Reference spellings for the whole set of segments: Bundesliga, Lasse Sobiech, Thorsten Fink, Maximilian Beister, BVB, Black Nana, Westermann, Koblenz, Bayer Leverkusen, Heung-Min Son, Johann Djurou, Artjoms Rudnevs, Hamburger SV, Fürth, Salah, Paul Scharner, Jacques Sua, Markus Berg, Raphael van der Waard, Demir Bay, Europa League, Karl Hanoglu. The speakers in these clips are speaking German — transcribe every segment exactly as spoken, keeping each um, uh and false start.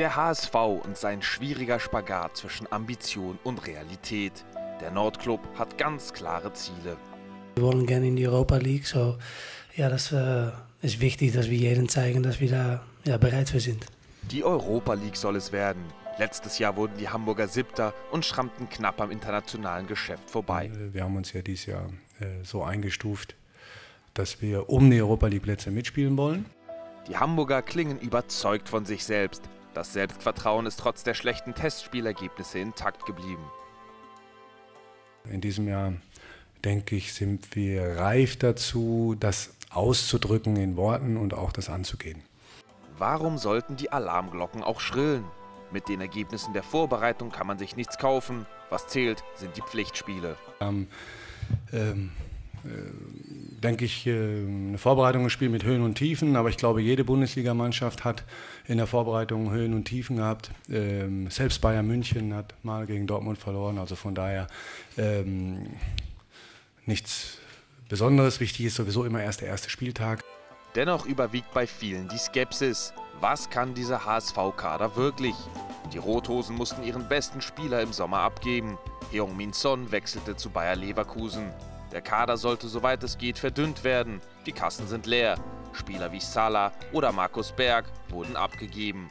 Der H S V und sein schwieriger Spagat zwischen Ambition und Realität. Der Nordclub hat ganz klare Ziele. Wir wollen gerne in die Europa League. So, ja, das äh, ist wichtig, dass wir jedem zeigen, dass wir da ja, bereit für sind. Die Europa League soll es werden. Letztes Jahr wurden die Hamburger Siebter und schrammten knapp am internationalen Geschäft vorbei. Wir haben uns ja dieses Jahr äh, so eingestuft, dass wir um die Europa League Plätze mitspielen wollen. Die Hamburger klingen überzeugt von sich selbst. Das Selbstvertrauen ist trotz der schlechten Testspielergebnisse intakt geblieben. In diesem Jahr, denke ich, sind wir reif dazu, das auszudrücken in Worten und auch das anzugehen. Warum sollten die Alarmglocken auch schrillen? Mit den Ergebnissen der Vorbereitung kann man sich nichts kaufen. Was zählt, sind die Pflichtspiele. Ähm, ähm, äh, denke ich, äh, eine Vorbereitung ist ein Spiel mit Höhen und Tiefen, aber ich glaube, jede Bundesligamannschaft hat in der Vorbereitung Höhen und Tiefen gehabt. Ähm, selbst Bayern München hat mal gegen Dortmund verloren, also von daher ähm, nichts Besonderes. Wichtig ist sowieso immer erst der erste Spieltag. Dennoch überwiegt bei vielen die Skepsis. Was kann dieser H S V-Kader wirklich? Die Rothosen mussten ihren besten Spieler im Sommer abgeben. Heung-Min Son wechselte zu Bayer Leverkusen. Der Kader sollte, soweit es geht, verdünnt werden. Die Kassen sind leer. Spieler wie Salah oder Markus Berg wurden abgegeben.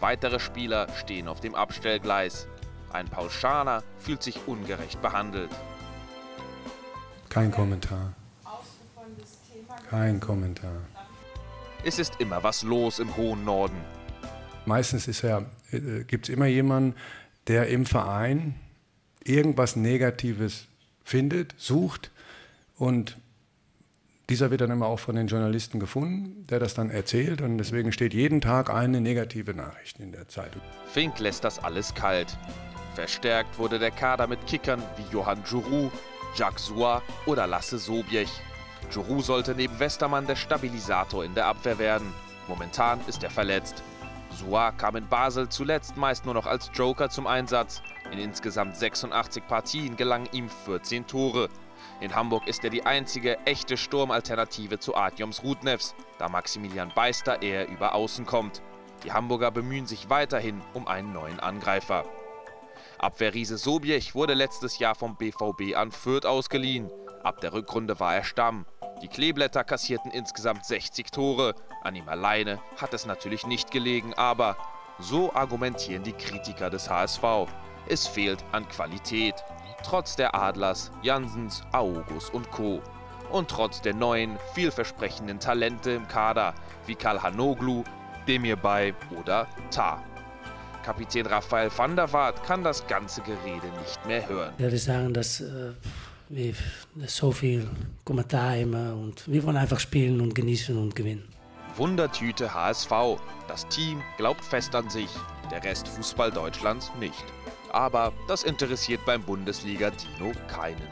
Weitere Spieler stehen auf dem Abstellgleis. Ein Paul Scharner fühlt sich ungerecht behandelt. Kein Kommentar. Kein Kommentar. Es ist immer was los im hohen Norden. Meistens ist ja, äh, gibt es immer jemanden, der im Verein irgendwas Negatives findet, sucht. Und dieser wird dann immer auch von den Journalisten gefunden, der das dann erzählt. Und deswegen steht jeden Tag eine negative Nachricht in der Zeitung. Fink lässt das alles kalt. Verstärkt wurde der Kader mit Kickern wie Johann Djurou, Jacques Sua oder Lasse Sobiech. Djurou sollte neben Westermann der Stabilisator in der Abwehr werden. Momentan ist er verletzt. Sua kam in Basel zuletzt meist nur noch als Joker zum Einsatz. In insgesamt sechsundachtzig Partien gelangen ihm vierzehn Tore. In Hamburg ist er die einzige echte Sturmalternative zu Artjoms Rudnevs, da Maximilian Beister eher über Außen kommt. Die Hamburger bemühen sich weiterhin um einen neuen Angreifer. Abwehrriese Sobiech wurde letztes Jahr vom B V B an Fürth ausgeliehen. Ab der Rückrunde war er Stamm. Die Kleeblätter kassierten insgesamt sechzig Tore. An ihm alleine hat es natürlich nicht gelegen, aber so argumentieren die Kritiker des H S V. Es fehlt an Qualität. Trotz der Adlers, Jansens, August und Co. Und trotz der neuen, vielversprechenden Talente im Kader, wie Karl Hanoglu, Demir Bay oder Tar. Kapitän Raphael van der Waard kann das ganze Gerede nicht mehr hören. Ich würde sagen, dass äh, wir so viel Kommentar immer und wir wollen einfach spielen und genießen und gewinnen. Wundertüte H S V. Das Team glaubt fest an sich, der Rest Fußball Deutschlands nicht. Aber das interessiert beim Bundesliga-Dino keinen.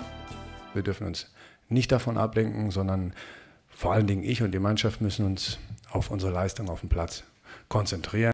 Wir dürfen uns nicht davon ablenken, sondern vor allen Dingen ich und die Mannschaft müssen uns auf unsere Leistung auf dem Platz konzentrieren.